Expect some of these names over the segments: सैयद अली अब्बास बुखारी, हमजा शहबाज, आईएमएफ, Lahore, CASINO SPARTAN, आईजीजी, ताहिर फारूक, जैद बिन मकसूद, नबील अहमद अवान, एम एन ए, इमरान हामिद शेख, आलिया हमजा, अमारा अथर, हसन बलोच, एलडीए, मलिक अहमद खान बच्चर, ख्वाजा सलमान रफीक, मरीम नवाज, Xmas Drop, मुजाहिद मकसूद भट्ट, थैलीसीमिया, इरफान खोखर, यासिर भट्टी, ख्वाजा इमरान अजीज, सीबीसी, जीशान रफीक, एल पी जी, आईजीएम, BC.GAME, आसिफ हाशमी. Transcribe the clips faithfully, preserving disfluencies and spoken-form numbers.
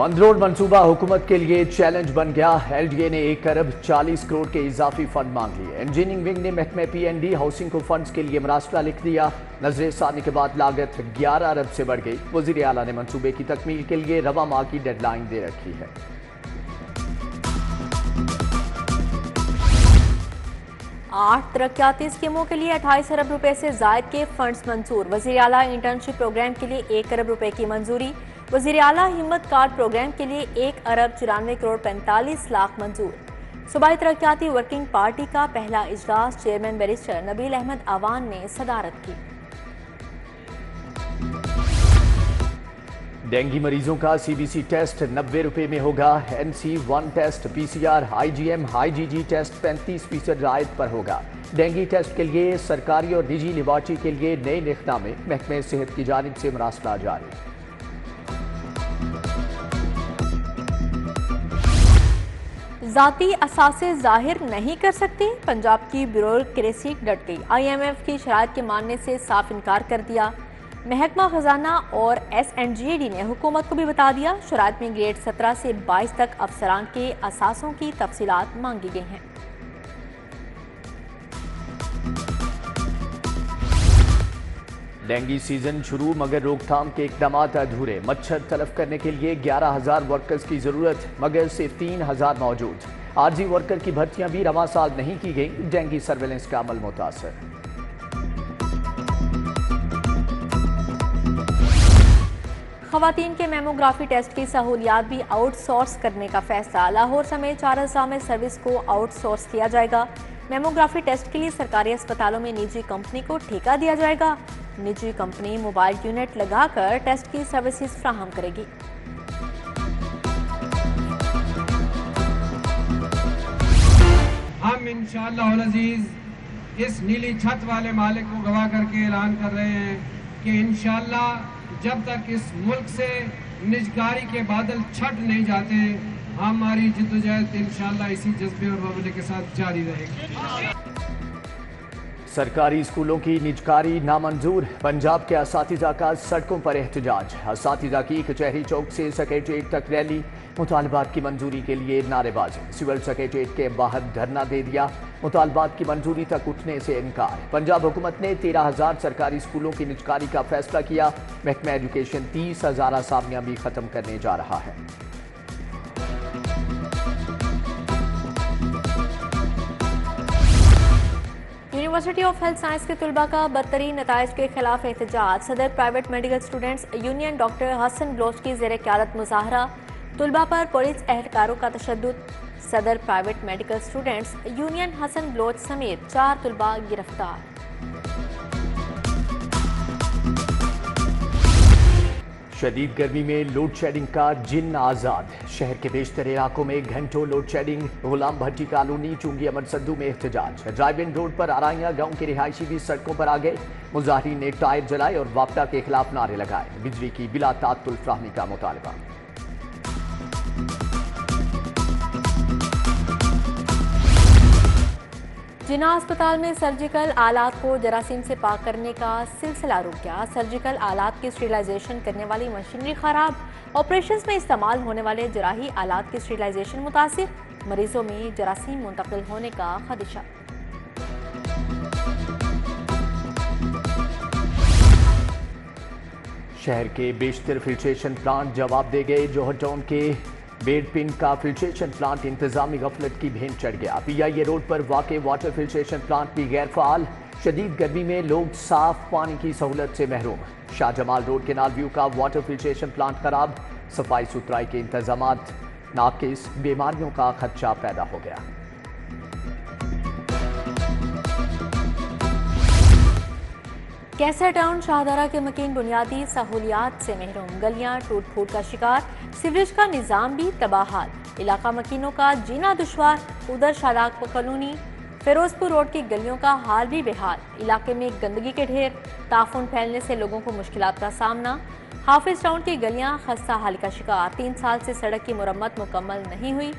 बंद रोड मनसूबा हुकूमत के लिए चैलेंज बन गया। एलडीए ने एक अरब चालीस करोड़ के इजाफी फंड मांग लिए। इंजीनियरिंग विंग ने महकमे पीएनडी हाउसिंग को फंड्स के लिए मुरासला लिख दिया। नजर सानी के बाद लागत ग्यारह अरब से बढ़ गई। वजीर आला ने मनसूबे की तकमील के लिए रवा माह की डेडलाइन दे रखी है। आठ तरक्याती स्कीमों के लिए अट्ठाईस अरब रुपए से जायद के फंड्स मंजूर। वज़ीर आला इंटर्नशिप प्रोग्राम के लिए एक अरब रुपए की मंजूरी। वज़ीर आला हिम्मत कार्ड प्रोग्राम के लिए एक अरब चौरानवे करोड़ पैंतालीस लाख मंजूर। सूबाई तरक्याती वर्किंग पार्टी का पहला इजलास चेयरमैन बैरिस्टर नबील अहमद अवान ने सदारत की। डेंगू मरीजों का सीबीसी टेस्ट नब्बे रुपए में होगा। NC one test, PCR, आईजीएम, आईजीजी test पैंतीस फीसद रायत पर होगा। डेंगू टेस्ट के लिए सरकारी और निजी लेबॉर्ट्री के लिए नए नियमनामे में महकमे सेहत की जानिब से मुरासला जारी। जाती असासे जाहिर नहीं कर सकती, पंजाब की ब्यूरोक्रेसी डट गई। आईएमएफ की शराइत के मानने से साफ इनकार कर दिया। महकमा खजाना और एस एन जी डी ने हुकूमत को भी बता दिया। शराइत में ग्रेड सत्रह से बाईस तक अफसरान के असासों की तफसीलात मांगी गई हैं। डेंगू सीजन शुरू मगर रोकथाम के इकदाम अधूरे। मच्छर तलफ करने के लिए ग्यारह हजार वर्कर्स की जरूरत मगर सिर्फ तीन हजार मौजूद। आरजी वर्कर की भर्तियां भी रवा साल नहीं की गई। डेंगू सर्वेलेंस का अमल मुतासर। खवातीन के मेमोग्राफी टेस्ट की सहूलियात भी आउटसोर्स करने का फैसला। लाहौर समेत चार अज़ा में सर्विस को आउटसोर्स किया जाएगा। मेमोग्राफी टेस्ट के लिए सरकारी अस्पतालों में निजी कंपनी को ठेका दिया जाएगा। निजी कंपनी मोबाइल यूनिट लगाकर टेस्ट की सर्विसेज फ्राहम करेगी। हम इंशाअल्लाह उल अज़ीज़ इस नीली छत वाले मालिक को गवाह करके ऐलान कर रहे हैं कि इंशाअल्लाह जब तक इस मुल्क से निजकारी के बादल छट नहीं जाते, हमारी जिद्दोजहद इंशाल्लाह इसी जज्बे और मामले के साथ जारी रहेगी। सरकारी स्कूलों की निजकारी नामंजूर। पंजाब के असातिज़ा का सड़कों पर एहतजाज। असातिज़ा की कचहरी चौक से सेक्रेटरीट तक रैली। मुतालबात की मंजूरी के लिए नारेबाजी। सिविल सेक्रेटरीट के बाहर धरना दे दिया। मुतालबात की मंजूरी तक उठने से इनकार। पंजाब हुकूमत ने तेरह हजार सरकारी स्कूलों की निजकारी का फैसला किया। महकमा एजुकेशन तीस हजार असामियां भी खत्म करने जा रहा है। यूनिवर्सिटी ऑफ हेल्थ साइंस के तलबा का बदतरीन नताइज के खिलाफ एहतजाज। सदर private medical students union doctor हसन बलोच की जेर क़यादत मुजाहरा। तलबा पर पुलिस एहलकारों का तशद्दुद। सदर private medical students union हसन बलोच समेत चार तलबा गिरफ्तार। शदीद गर्मी में लोड शेडिंग का जिन आज़ाद। शहर के बेशतर इलाकों में घंटों load shedding. Ghulam Bhatti colony, Chungi Aman सद्धू में एहतजाज। ड्राइव इन रोड पर आराइया गांव के रिहायशी भी सड़कों पर आ गए। मुजाहरीन ने टायर जलाए और वापटा के खिलाफ नारे लगाए। बिजली की बिला तातुल फ्राहमी का मुतालबा। जिना अस्पताल में सर्जिकल आलात को जरासीम से पाक करने का सिलसिला रुक गया। सर्जिकल आलात की स्टरलाइजेशन करने वाली मशीनरी खराब। ऑपरेशंस में इस्तेमाल होने वाले जराही आलात की स्टरलाइजेशन मुतासिर। मरीजों में जरासीम मुंतकिल होने का खदशा। शहर के बेशतर फिल्ट्रेशन प्लांट जवाब दे गए। जोहर टाउन के बेडपिन का फिल्ट्रेशन प्लांट इंतजामी गफलत की भेंट चढ़ गया। पीआईए रोड पर वाकई वाटर फिल्ट्रेशन प्लांट भी गैर फाल। शदीद गर्मी में लोग साफ पानी की सहूलत से महरूम। शाहजमाल रोड के नालव्यू का वाटर फिल्ट्रेशन प्लांट खराब। सफाई सुथराई के इंतजाम नाकिस। बीमारियों का खदशा पैदा हो गया। कैसर टाउन शाहदरा के मकीन बुनियादी सहूलियात से महरूम। गलियां टूट फूट का शिकार। सीवरेज का निज़ाम भी तबाहाल। इलाका मकीनों का जीना दुश्वार। उधर शादाब कॉलोनी फिरोजपुर रोड की गलियों का हाल भी बेहाल। इलाके में गंदगी के ढेर। ताफून फैलने से लोगों को मुश्किलात का सामना। हाफिज टाउन की गलियां खस्ता हाल का शिकार। तीन साल से सड़क की मरम्मत मुकम्मल नहीं हुई।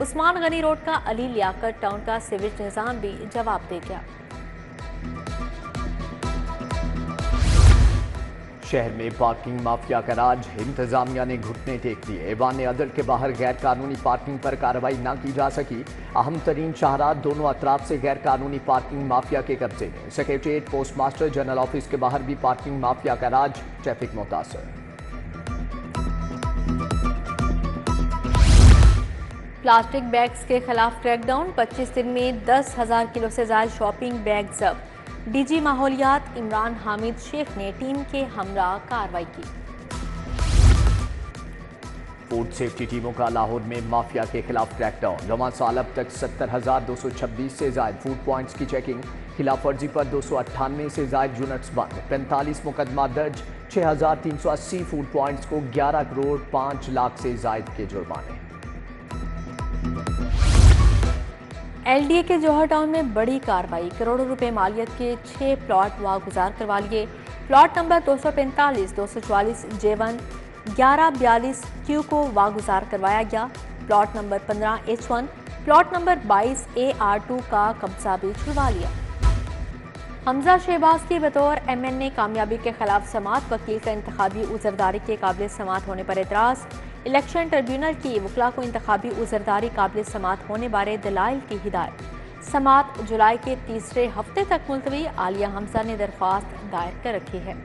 उस्मान गनी रोड का अली लियाकत टाउन का सीवरेज निज़ाम भी जवाब दे गया। शहर में पार्किंग माफिया का राज, इंतजामिया ने घुटने टेक दिए। ऐवान अदल के बाहर गैर कानूनी पार्किंग पर कार्रवाई ना की जा सकी। अहम तरीन शहरात दोनों अतराफ से गैर कानूनी पार्किंग माफिया के कब्जे में। Secretariat, post master general office के बाहर भी पार्किंग माफिया का राज, ट्रैफिक मुतासर। प्लास्टिक बैग्स के खिलाफ क्रैकडाउन, पच्चीस दिन में दस हजार किलो से ज्यादा शॉपिंग बैग जब्त। डीजी माहौलियात इमरान हामिद शेख ने टीम के हमरा कार्रवाई की। फूड सेफ्टी टीमों का लाहौर में माफिया के खिलाफ क्रैकडाउन। रवां साल अब तक सत्तर हजार दो सौ छब्बीस से ज्यादा फूड पॉइंट्स की चेकिंग। खिलाफ वर्जी पर दो सौ अट्ठानवे से ज्यादा यूनिट्स बंद। पैंतालीस मुकदमा दर्ज। छः हजार तीन सौ अस्सी फूड पॉइंट्स को ग्यारह करोड़ पाँच लाख से ज्यादा के जुर्माने। एलडीए के जौहर टाउन में बड़ी कार्रवाई, करोड़ों रुपए मालियत के छह प्लॉट वागुजार करवा लिए। प्लॉट नंबर दो सौ पैंतालीस, दो सौ चौवालीस, जे वन, ग्यारह बयालीस क्यू को वागुजार करवाया गया। प्लॉट नंबर पंद्रह एच वन, प्लॉट नंबर बाईस ए आर टू का कब्जा भी छुड़वा लिया। हमजा शहबाज की बतौर एम एन ए कामयाबी के खिलाफ समात, वकील का इंतखाबी उजरदारी के काबिल समात होने पर एतराज़। इलेक्शन ट्रिब्यूनल की वकला को इंतखाबी उजरदारी काबिल समात होने बारे दलाइल की हिदायत। समात जुलाई के तीसरे हफ्ते तक मुलतवी। आलिया हमजा ने दरख्वास्त दायर कर रखी है।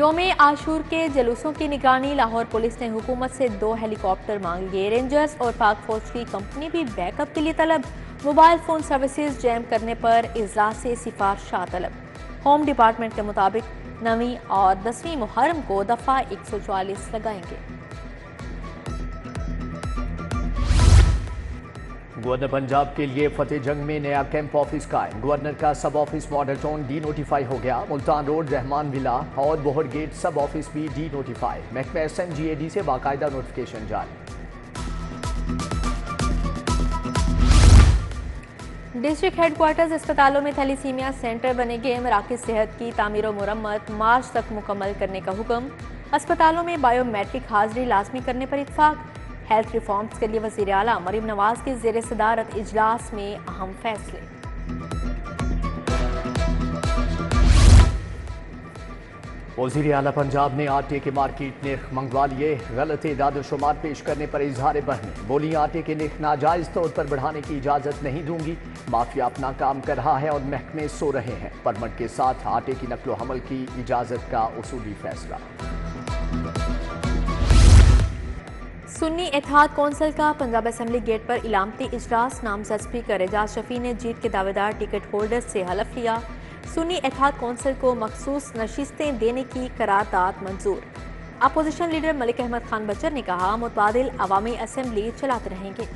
योमे आशूर के जलूसों की निगरानी, लाहौर पुलिस ने हुकूमत से दो हेलीकॉप्टर मांग लिए। रेंजर्स और पाक फौज की कंपनी भी बैकअप के लिए तलब। मोबाइल फोन सर्विसेज जैम करने पर इजलास से सिफारिशा तलब। होम डिपार्टमेंट के मुताबिक नवीं और दसवीं मुहर्रम को दफा एक सौ चौवालीस लगाएंगे। गवर्नर पंजाब के लिए फतेह जंग में नया कैंप ऑफिस कायम। गवर्नर का sub office model town denotify हो गया। मुल्तान रोड, रहमान विला और बोहर गेट सब ऑफिस भी डी नोटिफाई। महकमा S M G A D से बाकायदा नोटिफिकेशन जारी। डिस्ट्रिक्ट हेडक्वार्टर्स अस्पतालों में थैलीसीमिया सेंटर बनेंगे। मराकज़ सेहत की तामीर व मरम्मत मार्च तक मुकम्मल करने का हुक्म। अस्पतालों में बायोमेट्रिक हाजिरी लाजमी करने पर इत्फाक। हेल्थ रिफॉर्म्स के लिए वज़ीर आला मरीम नवाज के ज़ेरे सदारत इजलास में अहम फैसले। वज़ीर आला पंजाब ने आटे के मार्केट नेख मंगवा लिए। गलत दादोशुमार पेश करने पर इजहार बहने। बोली, आटे के नेख नाजायज़ तौर पर बढ़ाने की इजाज़त नहीं दूंगी। माफिया अपना काम कर रहा है और महकमे सो रहे हैं। परमिट के साथ आटे की नकलो हमल की इजाज़त का उसूली फैसला। सुन्नी एतहाद कौंसिल का पंजाब असम्बली गेट पर इलामती इजलास। नामजद स्पीकर एजाज शफी ने जीत के दावेदार टिकट होल्डर्स से हलफ लिया। सुन्नी एतहाद कौंसिल को मखसूस नशिस्तें देने की करारदाद मंजूर। अपोजिशन लीडर मलिक अहमद खान बच्चर ने कहा, मुतबादिल अवामी असेंबली चलाते रहेंगे।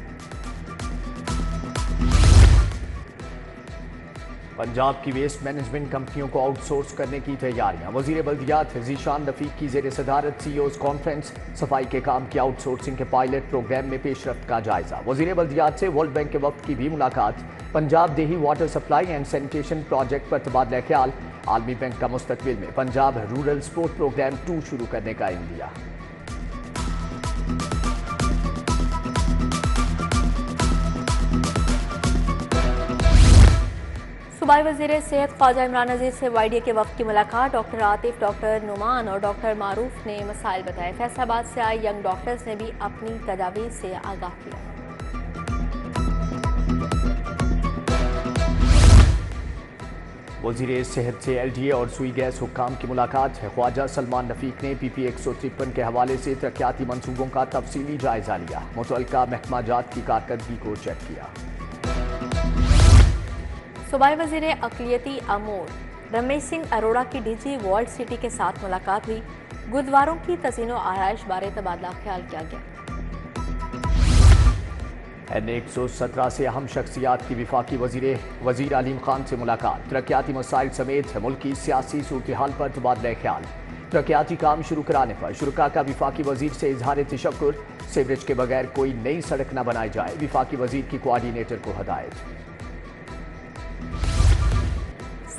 पंजाब की वेस्ट मैनेजमेंट कंपनियों को आउटसोर्स करने की तैयारियां। वजीर बल्दियात जीशान रफीक की जेर सदारत सी ई ओज़ कॉन्फ्रेंस। सफाई के काम की आउटसोर्सिंग के पायलट प्रोग्राम में पेशरफ्त का जायजा। वजीर बल्दियात से वर्ल्ड बैंक के वक्त की भी मुलाकात। पंजाब देही water supply and sanitation project पर तबादला ख्याल। आलमी बैंक का मुस्तकबिल में Punjab rural support program two शुरू करने का इंदिया। सूबाई वज़ीर सेहत ख्वाजा इमरान अजीज से वाईडीए के वक्त की मुलाकात। डॉक्टर आतिफ, डॉक्टर नुमान और डॉक्टर मारूफ ने मसाइल बताए। फैसलाबाद से आए यंग डॉक्टर्स ने भी अपनी तजावीज़ से आगाह किया। वज़ीर सेहत से एल डी ए और सुई गैस हुक्काम की मुलाकात है। ख्वाजा सलमान रफीक ने पी पी एक सौ तिरपन के हवाले से तरक्याती मनसूबों का तफसीली जायजा लिया। मुतअल्लिका महकमा जात की कारकर्दगी को चेक किया। सूबाई वज़ीर अक़लियती अमूर रमेश सिंह अरोड़ा की डी जी वर्ल्ड सिटी के साथ मुलाकात हुई। गुरुद्वारों की तज़ीन व आराइश बारे तबादला ख्याल किया गया। एन एक सौ सत्रह से अहम शख्सियात की विफाकी वजीर वजीर आलिम खान से मुलाकात। तरक्याती मसाइल समेत मुल्की सियासी सूरत हाल पर तबादला ख्याल। तरक्याती काम शुरू कराने पर शुरा का विफाकी वजीर से इजहार तशक्कुर। सीवरेज के बगैर कोई नई सड़क न बनाई जाए, विफाकी वजीर की कोआर्डिनेटर को हदायत।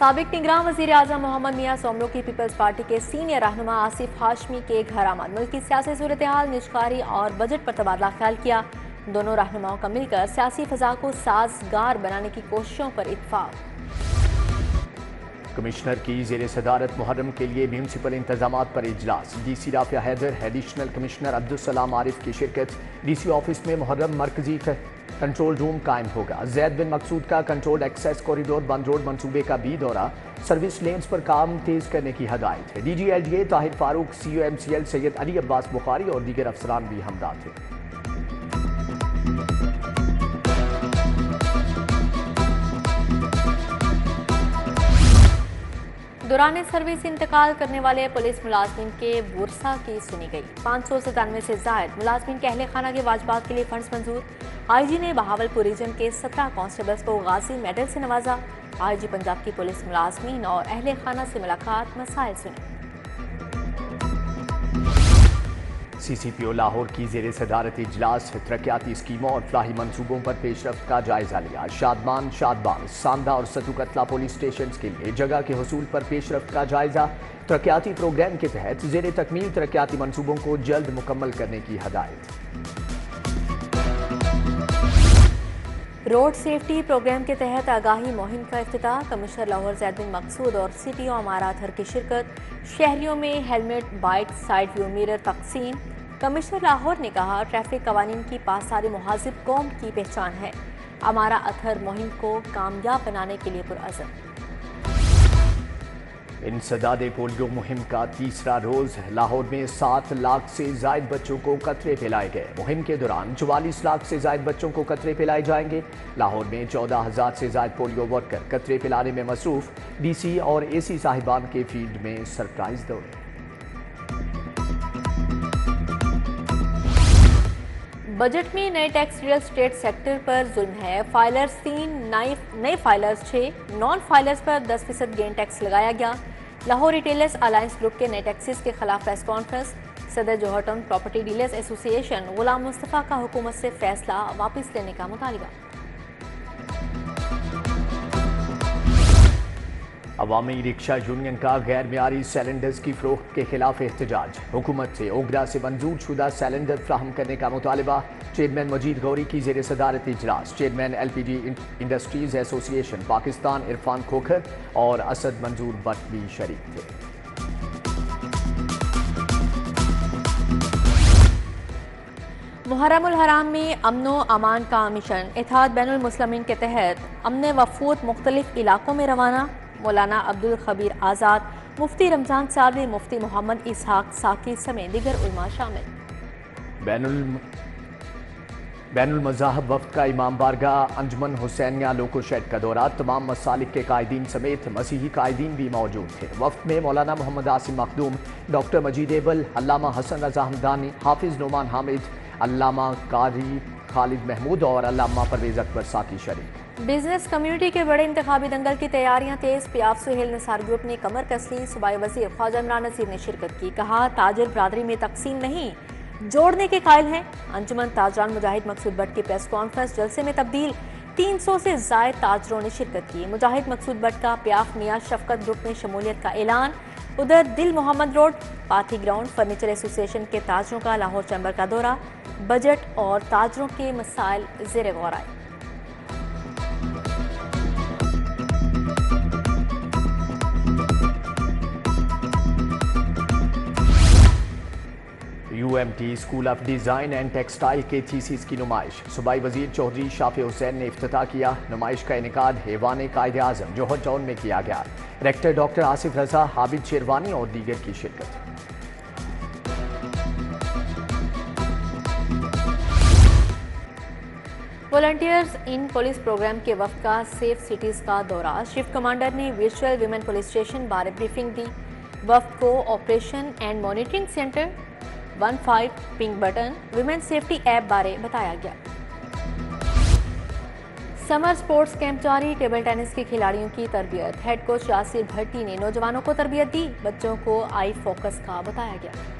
साबिक निगरान वज़ीर आज़म मोहम्मद मियां सोमरो की पीपल्स पार्टी के सीनियर रहनुमा आसिफ हाशमी के घर आमद। मुल्की सियासी सूरत हाल, निष्कारी और बजट पर तबादला ख्याल किया। दोनों रहनुमाओं का मिलकर सियासी फ़ज़ा को साजगार बनाने की कोशिशों पर इत्फाक। कमिश्नर की जेर सदारत मुहर्रम के लिए म्यूनसिपल इंतजाम पर इजलास। D C Rafia Haider, additional commissioner Abdussalam Arif की शिरकत। डी सी ऑफिस में मुहर्रम मरकजी कंट्रोल रूम कायम होगा। जैद बिन मकसूद का कंट्रोल एक्सेस कॉरिडोर बंद रोड मनसूबे का भी दौरा। सर्विस लेन्स पर काम तेज करने की हदायत है। D G L D A ताहिर फारूक, C O M C L सैयद अली अब्बास बुखारी और दीगर अफसरान भी हमराह थे। दौरान सर्विस इंतकाल करने वाले पुलिस मुलाजमिन के वर्सा की सुनी गई। पाँच सौ सतानवे से जायद मुलाजमिन के अहल खाना के वाजबात के लिए फंड्स मंजूर। आई जी ने बहावलपुर रीजन के सत्रह कांस्टेबल्स को गाजी मेडल से नवाजा। आई जी पंजाब की पुलिस मुलाजमिन और अहल खाना से मुलाकात, मसाइल सुनी। सी सी पी ओ लाहौर की जेर सदारत इजलास तरक्याती स्कीमों और फलाही मनसूबों पर पेशरफ्त का जायजा लिया। शादमान, शादबाग, सांदा और सतू कतला पुलिस स्टेशन के लिए जगह के हसूल पर पेशरफ्त का जायजा। तरक्याती प्रोग्राम के तहत जेर तकमील तरक्याती मनसूबों को जल्द मुकम्मल करने की हदायत। रोड सेफ्टी प्रोग्राम के तहत आगाही मुहिम का इफ्तिताह। कमिश्नर लाहौर जैद बिन मकसूद और सी पी ओ अमारा अथर की शिरकत। शहरियों में helmet, bike, side view mirror तकसीम। कमिश्नर लाहौर ने कहा, ट्रैफिक कवानीन की पासारी मुहाजिब कौम की पहचान है। अमारा अथर मुहिम को कामयाब बनाने के लिए पुरअज़्म। इंसदादे पोलियो मुहिम का तीसरा रोज़, लाहौर में सात लाख से ज़ायद बच्चों को कतरे पिलाए गए। मुहिम के दौरान चौवालीस लाख से ज़ायद बच्चों को कतरे पिलाए जाएंगे। लाहौर में चौदह हज़ार से ज़ायद पोलियो वर्कर कतरे पिलाने में मसरूफ़। डी सी और ए सी साहिबान के फील्ड में सरप्राइज़ दौरे। बजट में नए टैक्स रियल स्टेट सेक्टर पर जुल्म है। फाइलर्स तीन, नए फाइलर्स छः, नॉन फाइलर्स पर दस फीसद गेन टैक्स लगाया गया। लाहौर रिटेलर्स अलायंस ग्रुप के नए टैक्सेस के खिलाफ प्रेस कॉन्फ्रेंस। सदर Johar town property dealers association Ghulam Mustafa का हुकूमत से फैसला वापस लेने का मुतालबा। अवामी रिक्शा यूनियन का गैर मियारी सिलेंडर्स की फरोख्त के खिलाफ एहतजाज। हुकूमत से ओगरा से मंजूर शुदा सिलेंडर फ्राहम करने का मुतालबा। चेयरमैन मजीद गौरी की जेर सदारत इजलास। Chairman एल पी जी industries association Pakistan इरफान खोखर और असद मंजूर भट्ट भी शरीक थे। मुहर्रमुल हराम में अमनो अमान का मिशन इत्तेहाद बैनुल मुस्लिमीन के तहत अमन वफूद मुख्तलिफ इलाकों में रवाना। मौलाना अब्दुल खबीर आज़ाद, मुफ्ती रमज़ान सालवी, मुफ्ती मोहम्मद इसहाक साकी समेत दीगर उलमा शामिल। बैनुल बैनुल मज़ाहब वफ़द का इमाम बारगाह अंजमन हुसैनिया लोको शेड का दौरा। तमाम मसालिक के कायदीन समेत मसीही कायदीन भी मौजूद थे। वफ़द में मौलाना मोहम्मद आसिम मखदूम, डॉक्टर मजीद एबल, अल्लामा हसन रज़ा हमदानी, हाफिज़ नुमान हामिद, अल्लामा कारी खालिद महमूद और अल्लामा परवेज़ अकबर साकी शरीक। बिजनेस कम्युनिटी के बड़े इंतखाबी दंगल की तैयारियां तेज। प्याफ सुहेल निसार ग्रुप ने कमर कस ली। सूबाई वजीर ख्वाजा इमरान नसीर ने शिरकत की। कहा, ताजर बरादरी में तकसीम नहीं, जोड़ने के कायल हैं। अंजुमन ताजरान मुजाहिद मकसूद भट्ट की प्रेस कॉन्फ्रेंस जलसे में तब्दील। तीन सौ से जायद ताजरों ने शिरकत की। मुजाहिद मकसूद भट्ट का प्याफ मियाँ शफकत ग्रुप में शमूलियत का ऐलान। उधर दिल मोहम्मद रोड पाथी ग्राउंड फर्नीचर एसोसिएशन के ताजरों का लाहौर चैम्बर का दौरा। बजट और ताजरों के मसाइल ज़ेर गौर आए। UMT school of design and textile के थीसिस की नुमाइश। सूबाई वजीर चौधरी शाफे हुसैन ने इफ्तिताह किया। नुमाइश का इनेकाद हैवान कायदे आज़म जौहर टाउन में किया गया। रेक्टर डॉक्टर आसिफ रजा, हाबिब शेरवानी और दीगर की शिरकत। वॉलंटियर्स इन पुलिस प्रोग्राम के वफद का सेफ सिटीज़ का दौरा। चीफ कमांडर ने वर्चुअल वीमेन पुलिस स्टेशन बारे ब्रीफिंग दी। वफद को ऑपरेशन एंड मॉनिटरिंग सेंटर पंद्रह, pink button, women safety app बारे बताया गया। समर स्पोर्ट्स कैंप जारी। टेबल टेनिस के खिलाड़ियों की तरबियत। हेड कोच यासिर भट्टी ने नौजवानों को तरबियत दी। बच्चों को आई फोकस का बताया गया।